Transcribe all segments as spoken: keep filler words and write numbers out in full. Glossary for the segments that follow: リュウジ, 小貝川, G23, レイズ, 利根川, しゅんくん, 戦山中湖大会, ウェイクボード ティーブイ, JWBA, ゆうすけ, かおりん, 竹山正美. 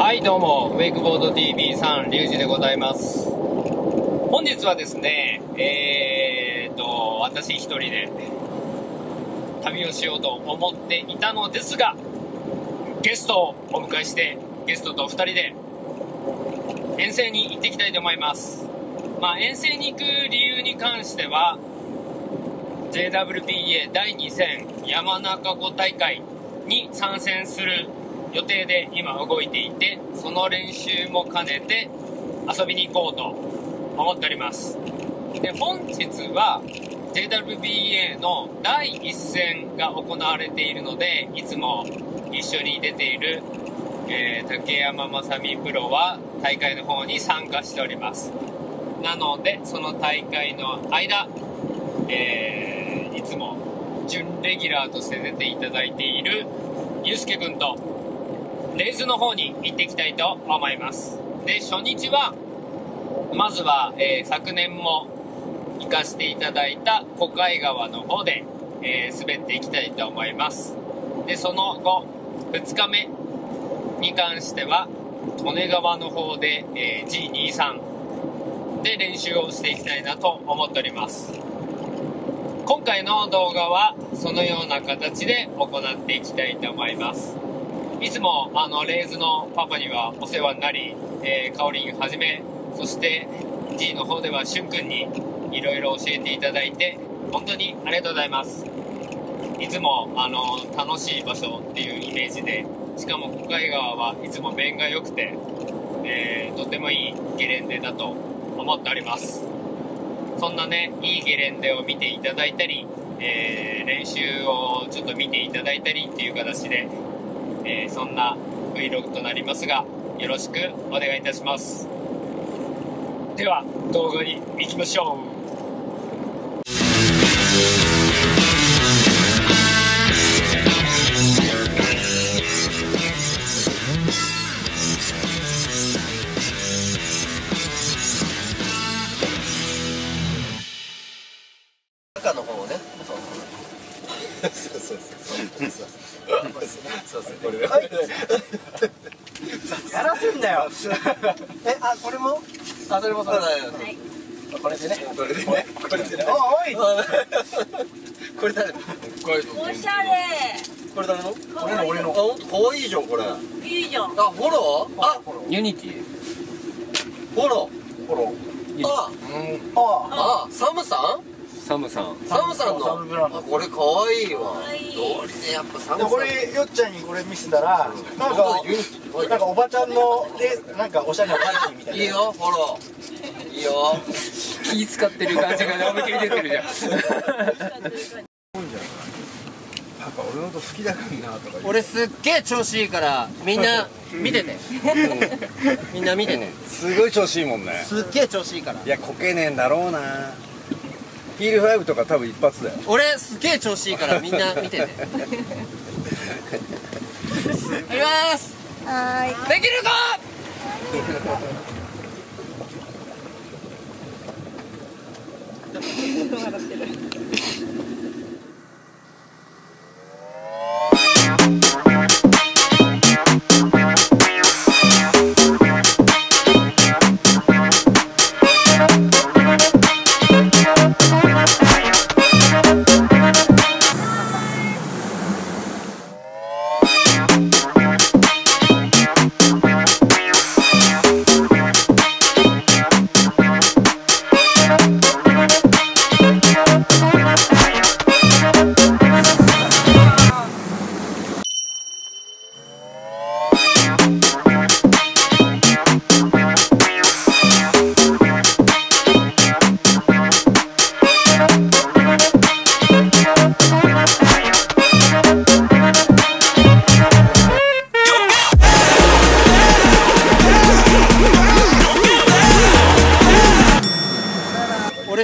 はいどうも、ウェイクボード ティーブイ さんリュウジでございます。本日はですね、えーっと私一人で旅をしようと思っていたのですが、ゲストをお迎えしてゲストとふたりで遠征に行ってきたいと思います。まあ、遠征に行く理由に関しては ジェイダブリュービーエー だいに戦山中湖大会に参戦する予定で今動いていて、その練習も兼ねて遊びに行こうと思っております。で、本日は ジェイダブリュービーエー のだいいっ戦が行われているので、いつも一緒に出ている、えー、竹山正美プロは大会の方に参加しております。なのでその大会の間、えー、いつも準レギュラーとして出ていただいているゆうすけくんとレイズの方に行っていきたいと思います。で、初日はまずは、えー、昨年も行かせていただいた小貝川の方で、えー、滑っていきたいと思います。で、その後ふつかめに関しては利根川の方で、えー、ジーにじゅうさん で練習をしていきたいなと思っております。今回の動画はそのような形で行っていきたいと思います。いつもあのレイズのパパにはお世話になり、えー、かおりんはじめ、そして G の方ではしゅんくんにいろいろ教えていただいて本当にありがとうございます。いつもあの楽しい場所っていうイメージで、しかも小貝川はいつも面が良くて、えー、とてもいいゲレンデだと思っております。そんなね、いいゲレンデを見ていただいたり、えー、練習をちょっと見ていただいたりっていう形で、えー、そんな Vlog となりますが、よろしくお願いいたします。では動画に行きましょう。やらせんだよ。え、あ、これも？あ、それもそうだ。はい。これでね。これでね。これでね。おい。これ誰の？おしゃれ。これ誰の？俺の俺の。あ、本当可愛いじゃんこれ。いいじゃん。あ、フォロー？あ、ユニティ。フォロー。フォロー。あ、あ、あ、サムさん？サムさん、サムさんのこれかわいいわ。これよっちゃんにこれ見せたらなんかなんかおばちゃんのでなんかおしゃれなパーティーみたいな。いいよフォロー。いいよ。気使ってる感じが思いっきり出てるじゃん。なんか俺のこと好きだからなとか。俺すっげえ調子いいからみんな見てて。みんな見てね。すごい調子いいもんね。すっげえ調子いいから。いやこけねえんだろうな。ヒールファイブとか多分一発だよ。俺すげえ調子いいからみんな見てね。あります。はい、できるか。笑ってる。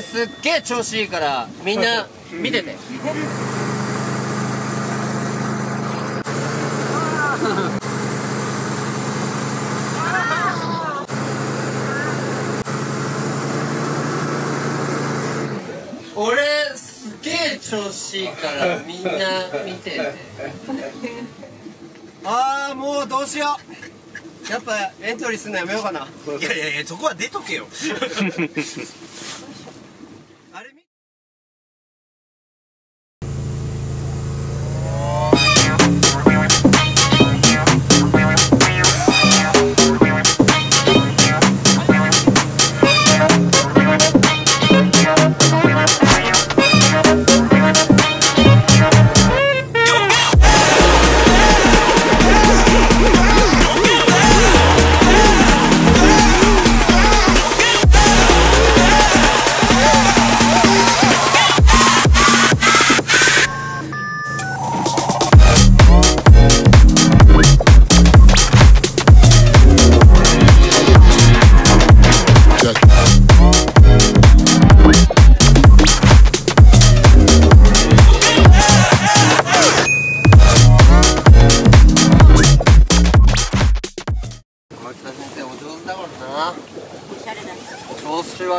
すっげえ調子いいからみんな見てて。俺すっげえ調子いいからみんな見てて。ああもうどうしよう。やっぱエントリーするのやめようかな。いやいやいや、そこは出とけよ。あれ見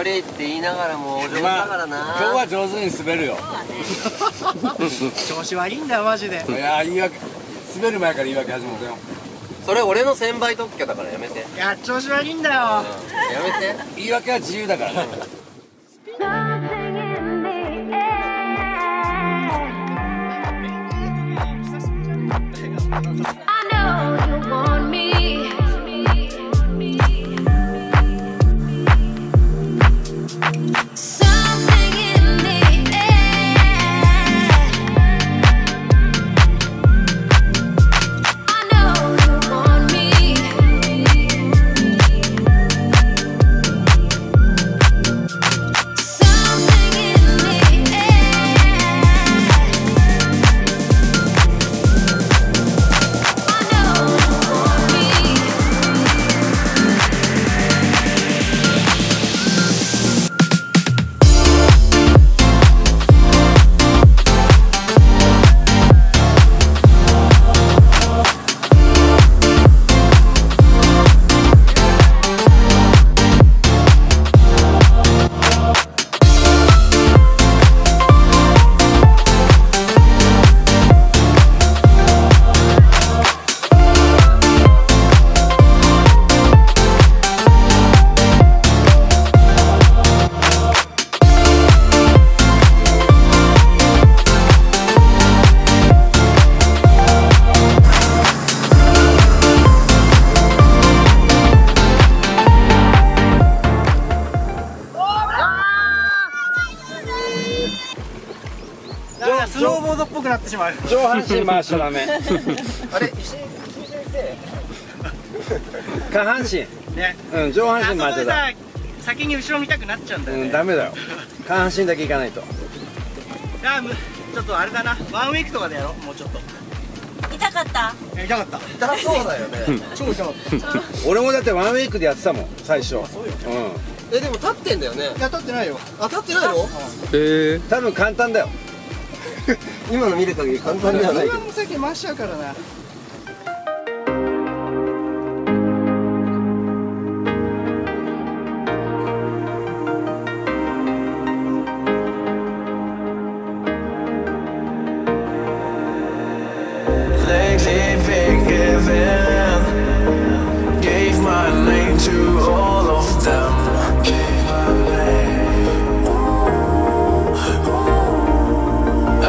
悪いって言いながらも上手だからな、まあ、今日は上手に滑るよ、ね、調子悪いんだよマジで。いや言い訳、滑る前から言い訳始めたよ。それ俺の専売特許だからやめて。いや調子悪いんだよ、うん、やめて。言い訳は自由だからね。スノーボードっぽくなってしまう。上半身回しちゃダメ。あれ、下半身ね、うん、上半身回しちゃダメ。先に後ろ見たくなっちゃうんだよね。うん、ダメだよ。下半身だけいかないと。あ、ちょっとあれだな、ワンウィークとかでやろう。もうちょっと痛かった痛かった痛そうだよね。超痛かった。俺もだってワンウィークでやってたもん最初。そうよ、うん。え、でも立ってんだよね。いや、立ってないよ。あ、立ってないの。へえ、多分簡単だよ。今の見る限り簡単ではないけど、今の先回しちゃうからな。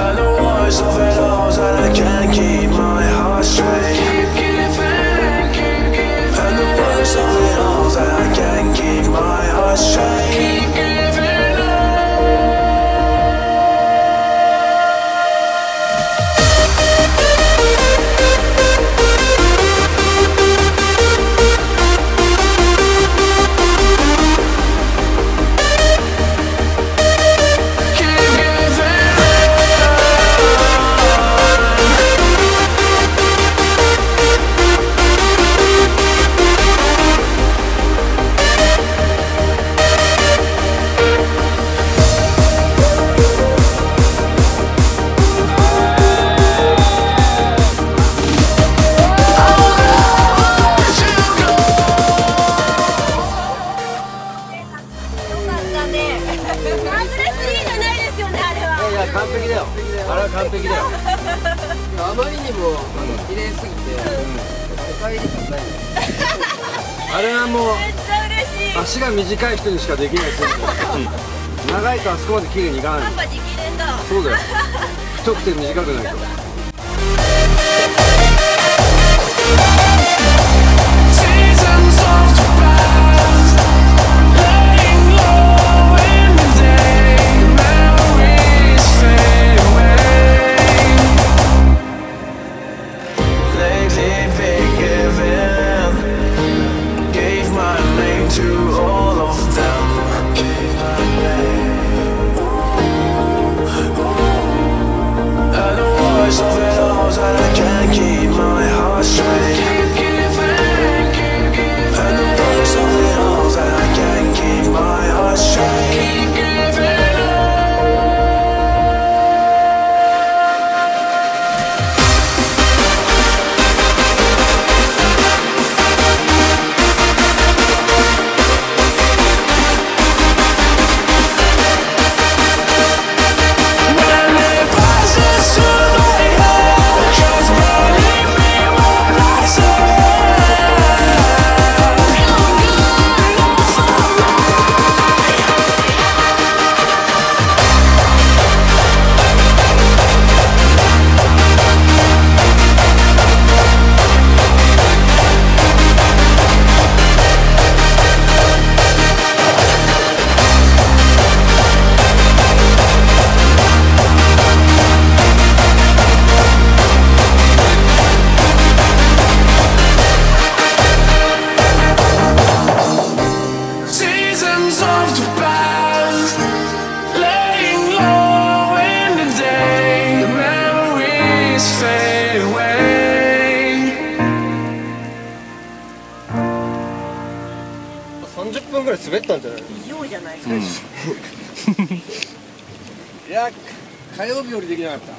I know what's over those, and I can't keep my heart. あれはもう足が短い人にしかできないですよ、うん、長いとあそこまで綺麗にいかない。そうだよ太くて短くないと。さんじゅっぷんぐらい滑ったんじゃないですか。異常じゃないですか、うん、いや火曜日よりできなかった。ね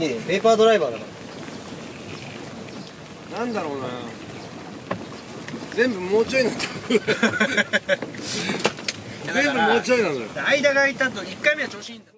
えペーパードライバーだから、なんだろうな、全部もうちょいなんだ全部もうちょいなんだよ。間が空いたといっかいめは調子いいんだ。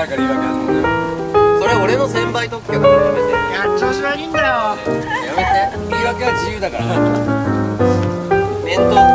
前から言い訳始まったよ。それ俺の先輩特許だからやめて。いや調子悪いんだよ。やめて。言い訳は自由だから。面倒